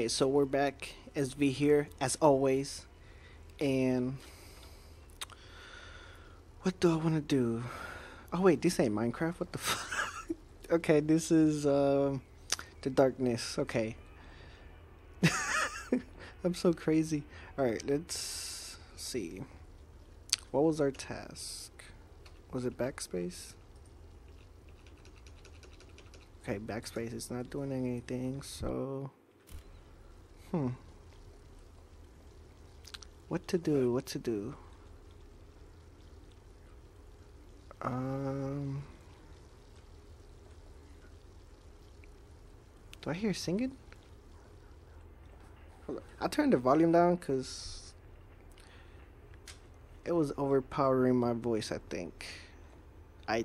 Okay, so we're back, SV here, as always, and what do I want to do? Oh wait, this ain't Minecraft, what the fuck? Okay, this is, the darkness, okay. I'm so crazy. Alright, let's see. What was our task? Was it backspace? Okay, backspace is not doing anything, so... What to do? Do I hear singing? Hold on. I turned the volume down because it was overpowering my voice, I think. I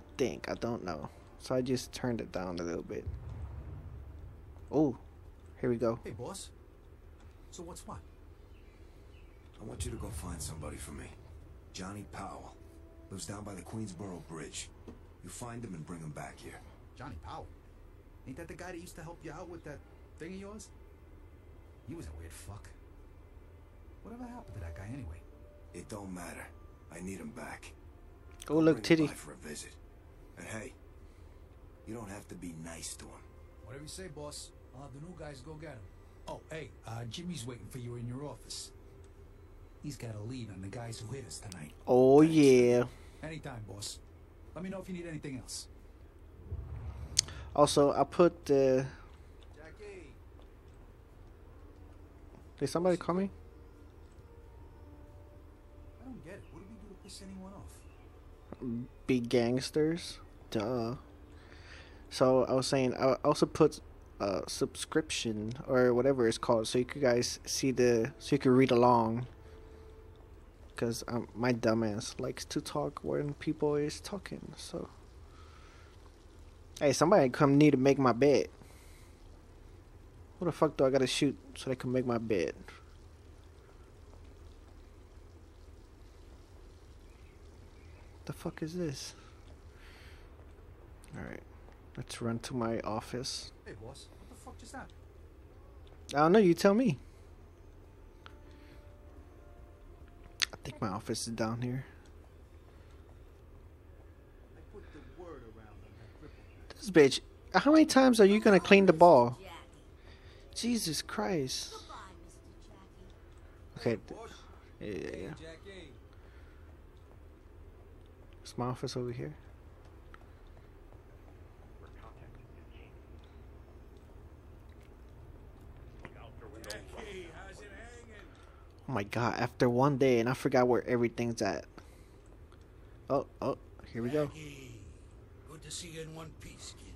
don't know. So I just turned it down a little bit. Oh, here we go. Hey, boss. So what's what? I want you to go find somebody for me. Johnny Powell. Lives down by the Queensboro Bridge. You find him and bring him back here. Johnny Powell? Ain't that the guy that used to help you out with that thing of yours? He was a weird fuck. Whatever happened to that guy anyway? It don't matter. I need him back. Oh, look, Titty. For a visit. And hey, you don't have to be nice to him. Whatever you say, boss. I'll have the new guys go get him. Oh, hey, Jimmy's waiting for you in your office. He's got a lead on the guys who hit us tonight. Oh, thanks. Yeah. Anytime, boss. Let me know if you need anything else. Also, I put the... Jackie! Did somebody call me? I don't get it. What did we do to piss anyone off? Be gangsters. Duh. So, I was saying, I also put... subscription or whatever it's called, so you guys see the, so you can read along, because my dumbass likes to talk when people is talking. So hey, somebody come need to make my bed. What the fuck do I gotta shoot so they can make my bed? The fuck is this? All right, let's run to my office. Hey, boss. What the fuck just happened? I don't know. You tell me. I think my office is down here. I put the word around on that. This bitch. How many times are you going to clean the ball? Jackie. Jesus Christ. Goodbye, Mr. Jackie. Okay. Hey, yeah. Is my office over here? Oh my god, after one day and I forgot where everything's at. Oh, here we go. Jackie, good to see you in one piece, kid.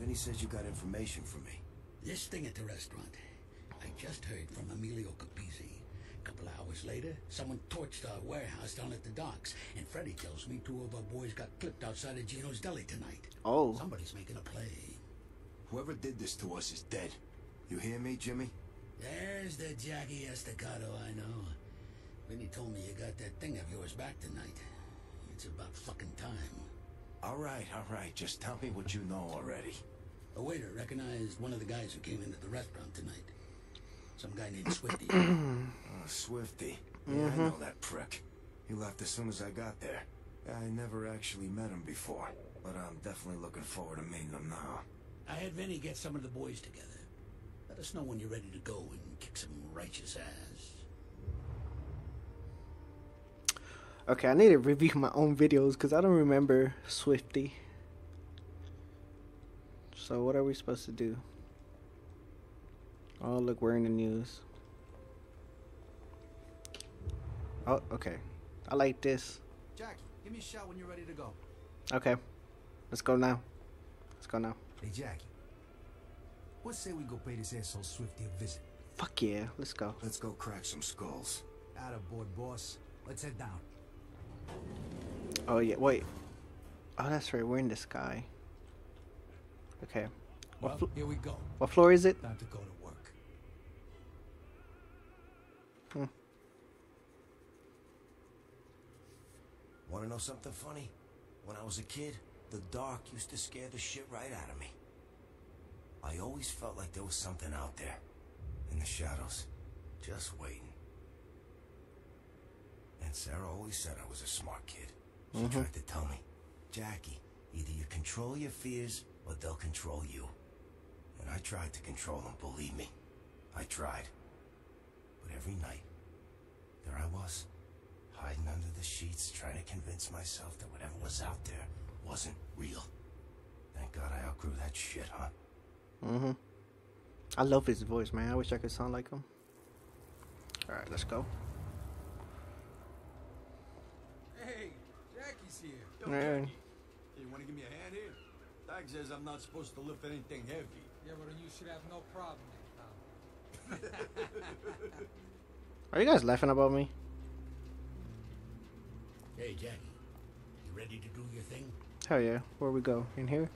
Vinny says you got information for me. This thing at the restaurant. I just heard from Emilio Capizzi. A couple hours later, someone torched our warehouse down at the docks. And Freddy tells me two of our boys got clipped outside of Gino's Deli tonight. Oh. Somebody's making a play. Whoever did this to us is dead. You hear me, Jimmy? There's the Jackie Estacado I know. Vinny told me you got that thing of yours back tonight. It's about fucking time. All right. Just tell me what you know already. A waiter recognized one of the guys who came into the restaurant tonight. Some guy named Swifty. Oh, Swifty. Yeah, I know that prick. He left as soon as I got there. I never actually met him before, but I'm definitely looking forward to meeting him now. I had Vinny get some of the boys together. Let us know when you're ready to go and kick some righteous ass. Okay, I need to review my own videos because I don't remember Swifty. So what are we supposed to do? Oh, look, we're in the news. Oh, okay. I like this. Jackie, give me a shout when you're ready to go. Okay. Let's go now. Hey, Jackie. What say we go pay this asshole Swifty a visit? Fuck yeah, let's go. Let's go crack some skulls. Outta board, boss. Let's head down. Oh yeah, wait. Oh, that's right. We're in the sky. Okay. Well, here we go. What floor is it? Time to go to work. Want to know something funny? When I was a kid, the dark used to scare the shit right out of me. I always felt like there was something out there, in the shadows, just waiting. And Sarah always said I was a smart kid. She tried to tell me, Jackie, either you control your fears or they'll control you. And I tried to control them, believe me. I tried. But every night, there I was, hiding under the sheets, trying to convince myself that whatever was out there wasn't real. Thank God I outgrew that shit, huh? Mm-hmm. I love his voice, man. I wish I could sound like him. Alright, let's go. Hey, Jackie's here. Yo, Jackie. Hey, you wanna give me a hand here? Doc says I'm not supposed to lift anything heavy. Yeah, but you should have no problem. Are you guys laughing about me? Hey, Jackie. You ready to do your thing? Hell yeah. Where we go? In here?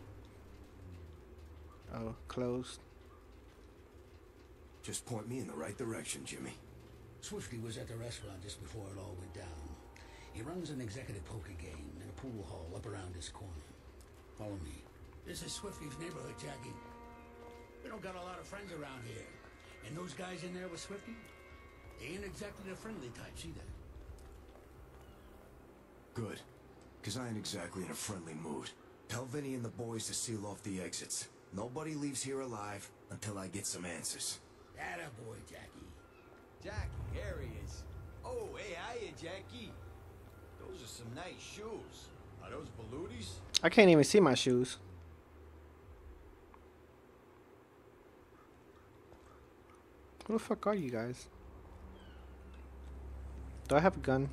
Oh, closed. Just point me in the right direction, Jimmy. Swifty was at the restaurant just before it all went down. He runs an executive poker game in a pool hall up around this corner. Follow me. This is Swifty's neighborhood, Jackie. We don't got a lot of friends around here. And those guys in there with Swifty, they ain't exactly the friendly types either. Good. Because I ain't exactly in a friendly mood. Tell Vinny and the boys to seal off the exits. Nobody leaves here alive until I get some answers. Atta boy, Jackie. Jackie, here he is. Oh, hey, hiya, Jackie. Those are some nice shoes. Are those Balooties? I can't even see my shoes. Who the fuck are you guys? Do I have a gun?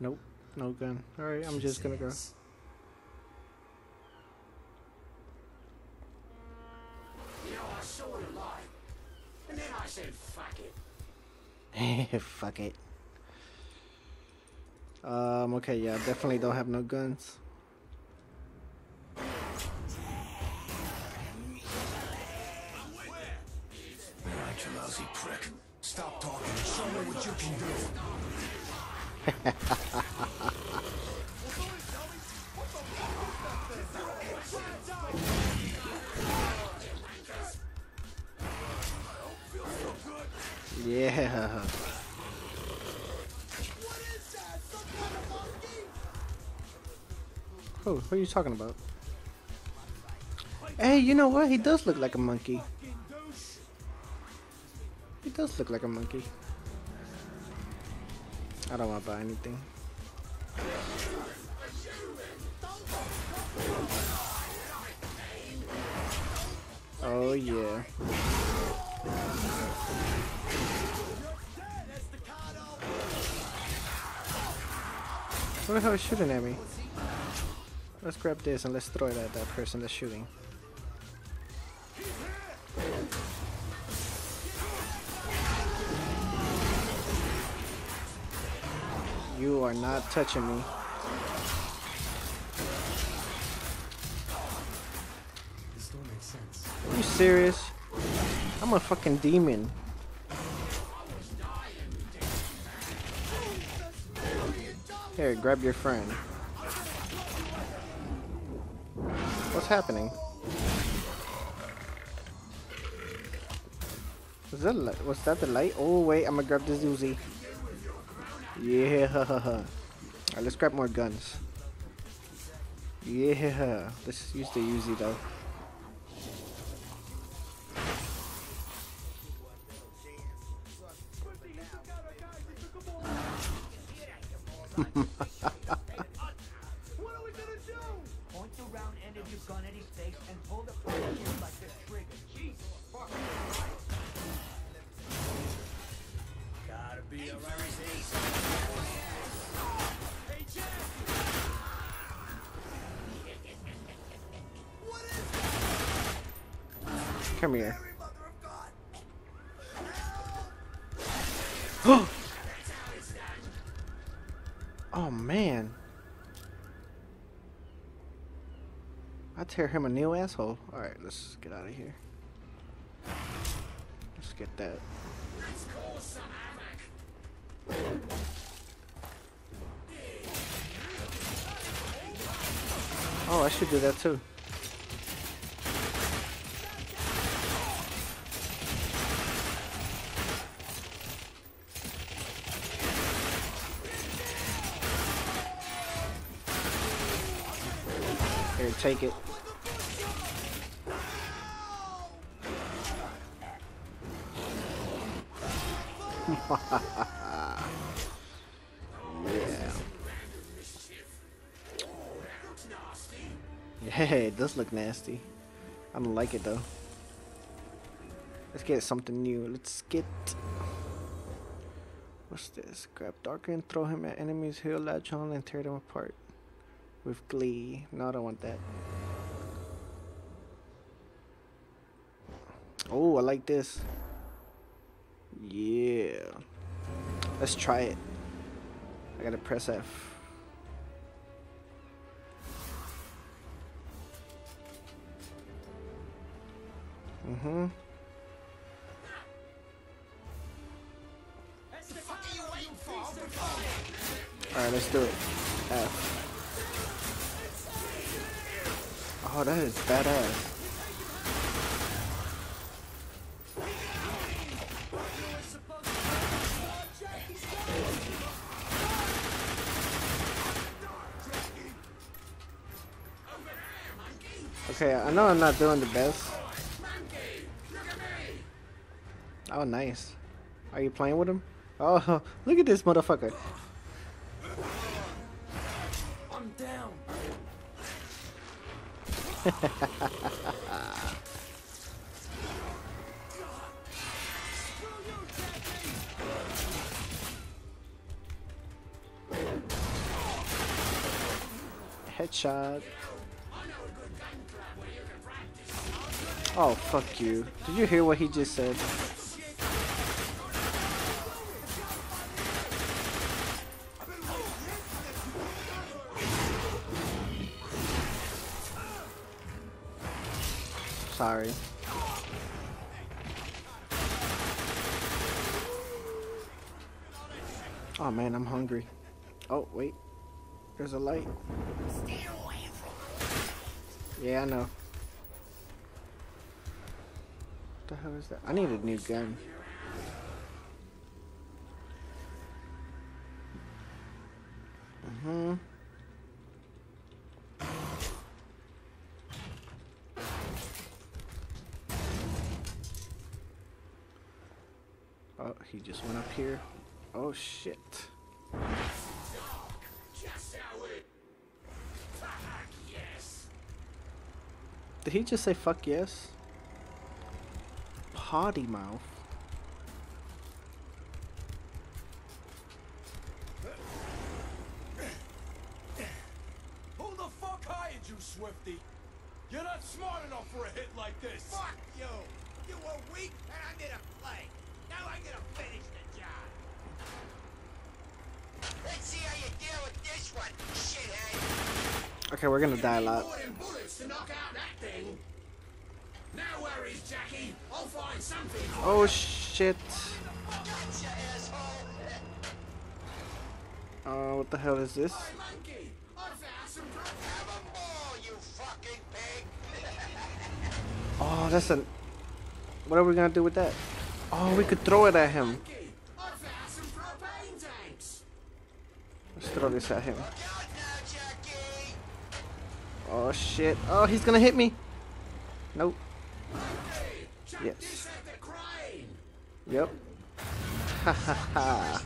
Nope, no gun. Alright, I'm just gonna go. You know, I saw it alive. And then I said, fuck it. Fuck it. Okay, yeah, definitely don't have no guns. Alright, you lousy prick. Stop talking and show me what you can do. Yeah. Oh, what are you talking about? Hey, you know what? He does look like a monkey. He does look like a monkey. I don't want to buy anything. Oh, yeah. What the hell is shooting at me? Let's grab this and let's throw it at that person that's shooting. You are not touching me. This don't make sense. Are you serious? I'm a fucking demon. Here, grab your friend. What's happening? Was that the light? Oh wait, I'm gonna grab this Uzi. Yeah. Alright, let's grab more guns. Yeah. Let's use the Uzi though. Come here. Oh man. I tear him a new asshole. Alright, let's get out of here. Let's get that. Let's call some havoc. Oh, I should do that too. take it. Yeah. Yeah, it does look nasty. I don't like it though. Let's get something new. Let's get... What's this? Grab Darken, throw him at enemies, he'll latch on and tear them apart. With glee. No, I don't want that. Oh, I like this. Yeah. Let's try it. I gotta press F. Mm-hmm. Alright, let's do it. F. Oh, that is badass. Okay, I know I'm not doing the best. Oh, nice. Are you playing with him? Oh, look at this motherfucker. I'm down. Headshot. Oh, fuck you. Did you hear what he just said? Sorry. Oh man, I'm hungry. Oh, wait. There's a light. Yeah, I know. What the hell is that? I need a new gun. Mm-hmm. Oh, he just went up here. Oh shit. Did he just say fuck yes? Potty mouth. Who the fuck hired you, Swifty? You're not smart enough for a hit like this. Fuck you! You were weak and I'm gonna play. Now I'm gonna finish the job. Let's see how you deal with this one, shithead. Okay, we're gonna die a lot. No worries, Jackie. I'll find something. Oh shit. Oh, what the hell is this? Oh, that's a... What are we gonna do with that? Oh, we could throw it at him. Let's throw this at him. Oh shit. Oh, he's gonna hit me. Nope. Yes. Yep. Ha ha ha.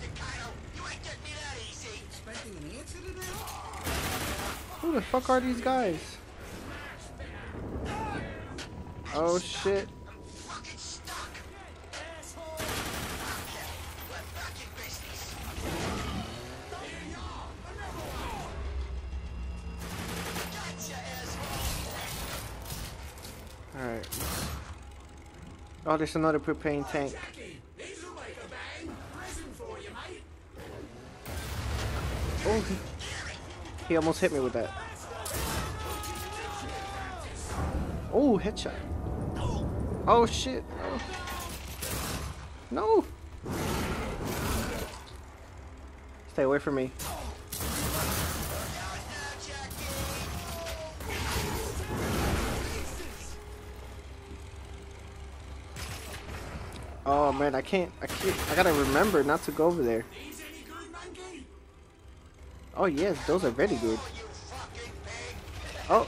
Who the fuck are these guys? Oh shit. Alright. Oh, there's another propane tank. Oh, he almost hit me with that. Oh, headshot. Oh, shit. Oh. No. Stay away from me. Oh man, I gotta remember not to go over there. Oh yes, those are very good. Oh,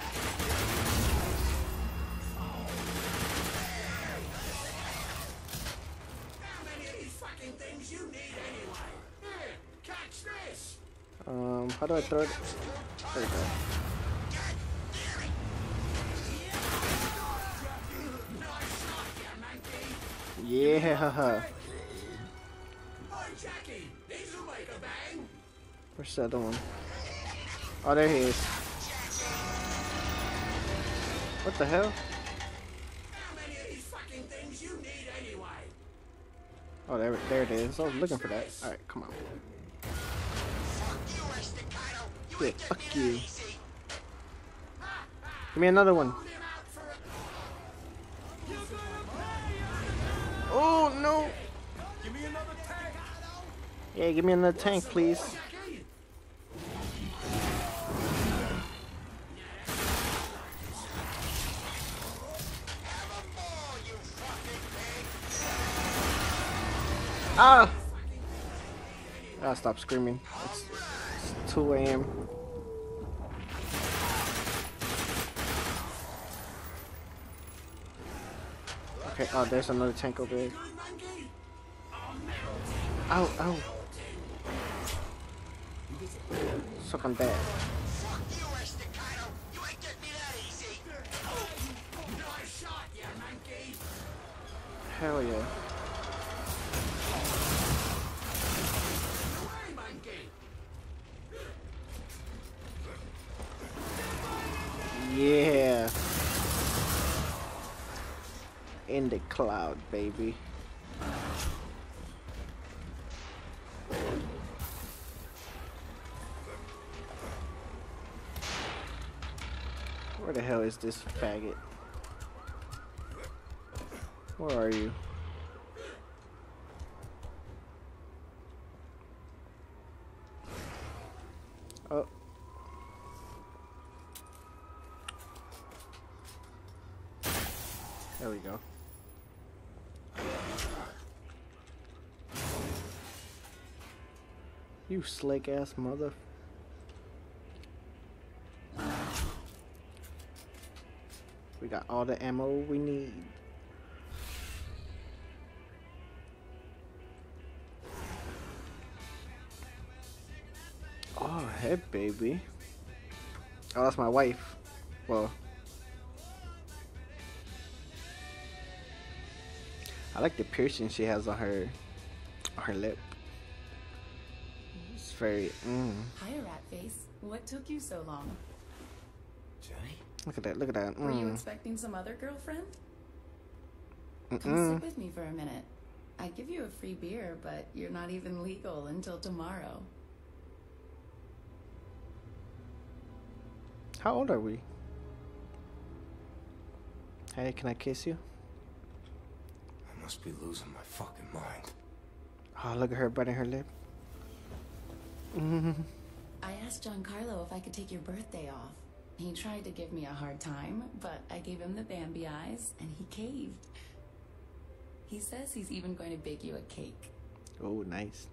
fucking things you need anyway. Here, catch this. How do I throw it? There we go. Yeah. Hey, Jackie, these will make a bang. Where's the other one? Oh, there he is. What the hell? How many of these fucking things you need anyway? Oh, there it is. I was looking for that. All right, come on. Fuck you, Estacado. You ain't fuck you. Easy. Give me another one. Oh no! Give me another tank. Yeah, give me another tank, please. Ah! I'll stop screaming. It's 2 a.m. Okay, oh, there's another tank over there. Ow, ow. Suck on that. Hell yeah. Yeah. In the cloud, baby. Where the hell is this faggot? Where are you? Oh. There we go. You slick ass mother. We got all the ammo we need. Oh, hey baby. Oh, that's my wife. Well. I like the piercing she has on her lip. It's very. Hi, rat face. What took you so long? Johnny. Look at that! Look at that! Were you expecting some other girlfriend? Come sit with me for a minute. I'd give you a free beer, but you're not even legal until tomorrow. How old are we? Hey, can I kiss you? Must be losing my fucking mind. Oh, look at her biting her lip. I asked Giancarlo if I could take your birthday off. He tried to give me a hard time, but I gave him the Bambi eyes and he caved. He says he's even going to bake you a cake. Oh, nice.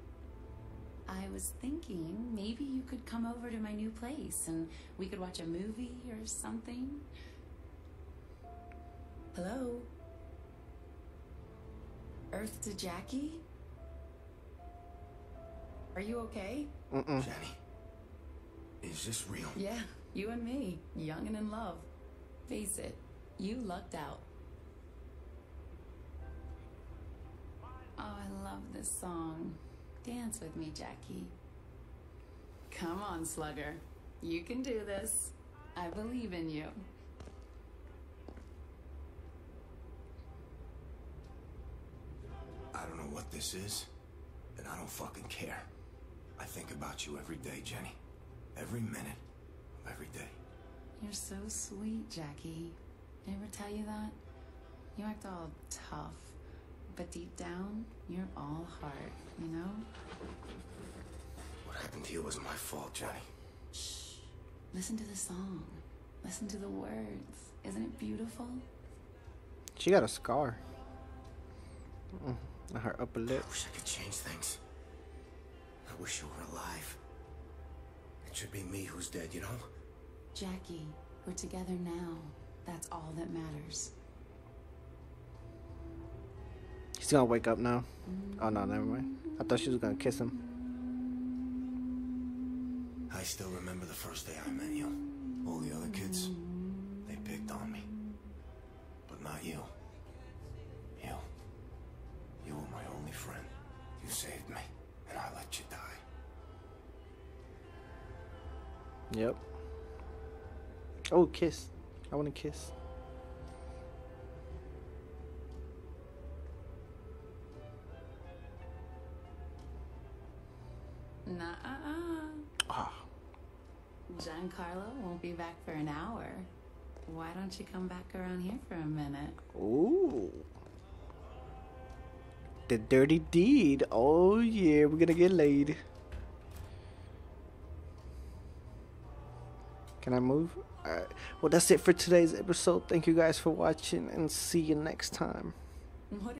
I was thinking maybe you could come over to my new place and we could watch a movie or something. Hello? Earth to Jackie? Are you okay? Jenny, is this real? Yeah, you and me, young and in love. Face it, you lucked out. Oh, I love this song. Dance with me, Jackie. Come on, slugger. You can do this. I believe in you. I don't know what this is, and I don't fucking care. I think about you every day, Jenny. Every minute of every day. You're so sweet, Jackie. I ever tell you that? You act all tough, but deep down, you're all heart, you know? What happened to you wasn't my fault, Jenny. Shh. Listen to the song. Listen to the words. Isn't it beautiful? She got a scar. Her upper lip. I wish I could change things. I wish you were alive. It should be me who's dead, you know? Jackie, we're together now. That's all that matters. She's gonna wake up now. Oh no, never mind. I thought she was gonna kiss him. I still remember the first day I met you. All the other kids, they picked on me. But not you. You were my only friend. You saved me, and I let you die. Yep. Oh, kiss. I want to kiss. Giancarlo won't be back for an hour. Why don't you come back around here for a minute? Ooh. The dirty deed. Oh yeah, we're gonna get laid. Can I move? Alright. Well, that's it for today's episode. Thank you guys for watching and see you next time. What